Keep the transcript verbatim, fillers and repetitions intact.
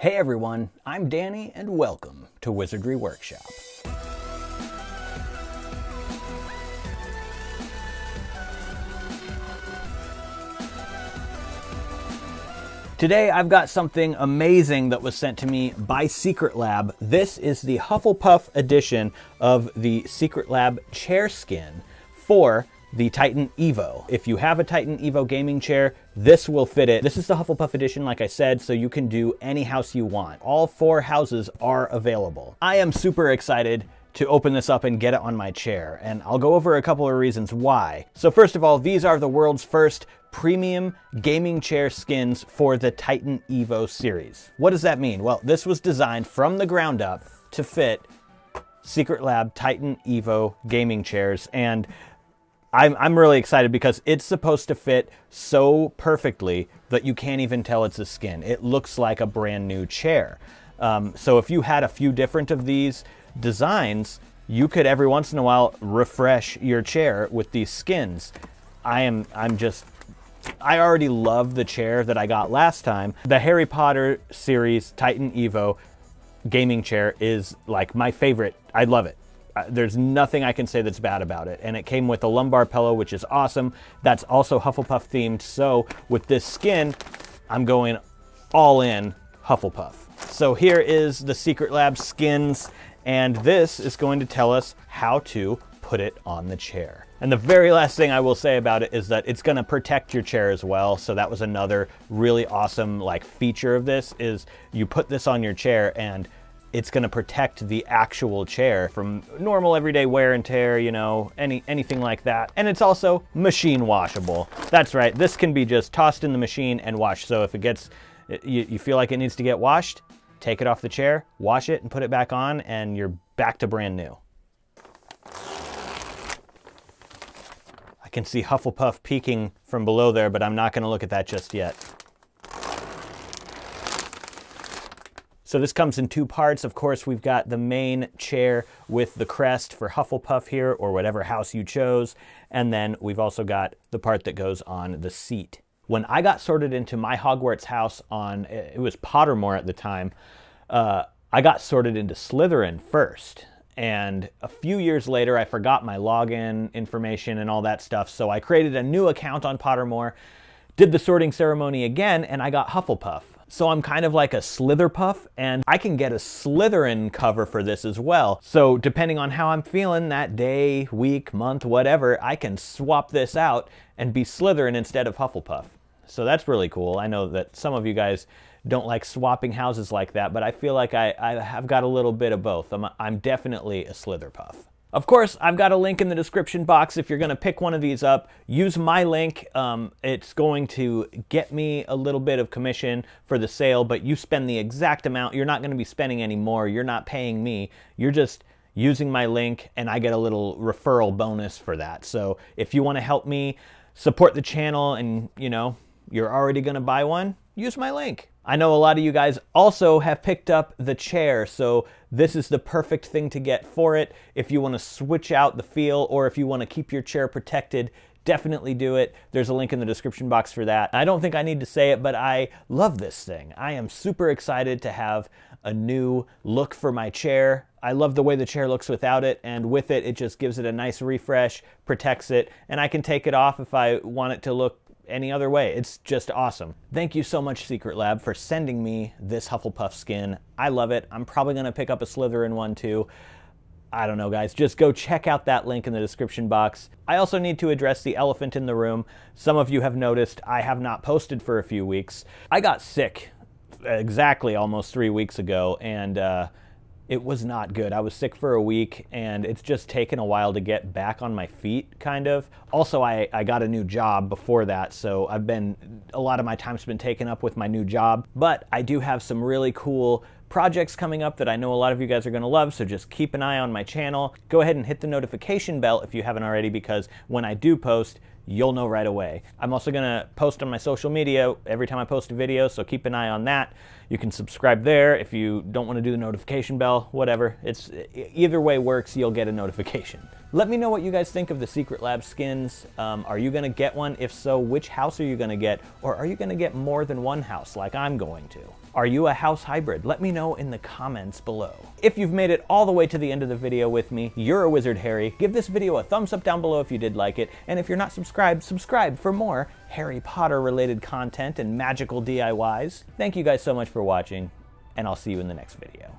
Hey everyone, I'm Danny and welcome to Wizardry Workshop. Today I've got something amazing that was sent to me by Secretlab. This is the Hufflepuff edition of the Secretlab chair skin for the Titan Evo. If you have a Titan Evo gaming chair, this will fit it. This is the Hufflepuff edition, like I said, so you can do any house you want. All four houses are available. I am super excited to open this up and get it on my chair, and I'll go over a couple of reasons why. So first of all, these are the world's first premium gaming chair skins for the Titan Evo series. What does that mean? Well, this was designed from the ground up to fit Secretlab Titan Evo gaming chairs, and I'm, I'm really excited because it's supposed to fit so perfectly that you can't even tell it's a skin. It looks like a brand new chair. Um, so if you had a few different of these designs, you could every once in a while refresh your chair with these skins. I am, I'm just, I already love the chair that I got last time. The Harry Potter series Titan Evo gaming chair is like my favorite. I love it. There's nothing I can say that's bad about it. And it came with a lumbar pillow, which is awesome. That's also Hufflepuff themed. So with this skin, I'm going all in Hufflepuff. So here is the Secretlab skins. And this is going to tell us how to put it on the chair. And the very last thing I will say about it is that it's gonna protect your chair as well. So that was another really awesome like feature of this is you put this on your chair and it's gonna protect the actual chair from normal everyday wear and tear, you know, any anything like that. And it's also machine washable. That's right, this can be just tossed in the machine and washed. So if it gets, you, you feel like it needs to get washed, take it off the chair, wash it and put it back on and you're back to brand new. I can see Hufflepuff peeking from below there, but I'm not gonna look at that just yet. So this comes in two parts. Of course, we've got the main chair with the crest for Hufflepuff here, or whatever house you chose. And then we've also got the part that goes on the seat. When I got sorted into my Hogwarts house on, it was Pottermore at the time, uh, I got sorted into Slytherin first. And a few years later, I forgot my login information and all that stuff. So I created a new account on Pottermore, did the sorting ceremony again, and I got Hufflepuff. So I'm kind of like a Slytherpuff, and I can get a Slytherin cover for this as well. So depending on how I'm feeling that day, week, month, whatever, I can swap this out and be Slytherin instead of Hufflepuff. So that's really cool. I know that some of you guys don't like swapping houses like that, but I feel like I, I have got a little bit of both. I'm, I'm definitely a Slytherpuff. Of course, I've got a link in the description box. If you're gonna pick one of these up, use my link. Um, it's going to get me a little bit of commission for the sale, but you spend the exact amount. You're not gonna be spending any more. You're not paying me. You're just using my link and I get a little referral bonus for that. So if you wanna help me support the channel and you know, you're already gonna buy one, use my link. I know a lot of you guys also have picked up the chair, so this is the perfect thing to get for it. If you want to switch out the feel or if you want to keep your chair protected, definitely do it. There's a link in the description box for that. I don't think I need to say it, but I love this thing. I am super excited to have a new look for my chair. I love the way the chair looks without it, and with it, it just gives it a nice refresh, protects it, and I can take it off if I want it to look any other way. It's just awesome. Thank you so much, Secretlab, for sending me this Hufflepuff skin. I love it. I'm probably gonna pick up a Slytherin one too. I don't know, guys. Just go check out that link in the description box. I also need to address the elephant in the room. Some of you have noticed I have not posted for a few weeks. I got sick exactly almost three weeks ago, and uh, it was not good. I was sick for a week, and it's just taken a while to get back on my feet, kind of. Also, I, I got a new job before that, so I've been, a lot of my time's been taken up with my new job, but I do have some really cool projects coming up that I know a lot of you guys are gonna love, so just keep an eye on my channel. Go ahead and hit the notification bell if you haven't already, because when I do post, you'll know right away. I'm also gonna post on my social media every time I post a video, so keep an eye on that. You can subscribe there if you don't want to do the notification bell, whatever. It's either way works, you'll get a notification. Let me know what you guys think of the Secretlab skins. Um, are you gonna get one? If so, which house are you gonna get? Or are you gonna get more than one house like I'm going to? Are you a house hybrid? Let me know in the comments below. If you've made it all the way to the end of the video with me, you're a wizard, Harry. Give this video a thumbs up down below if you did like it. And if you're not subscribed, subscribe for more Harry Potter related content and magical D I Ys. Thank you guys so much for watching, and I'll see you in the next video.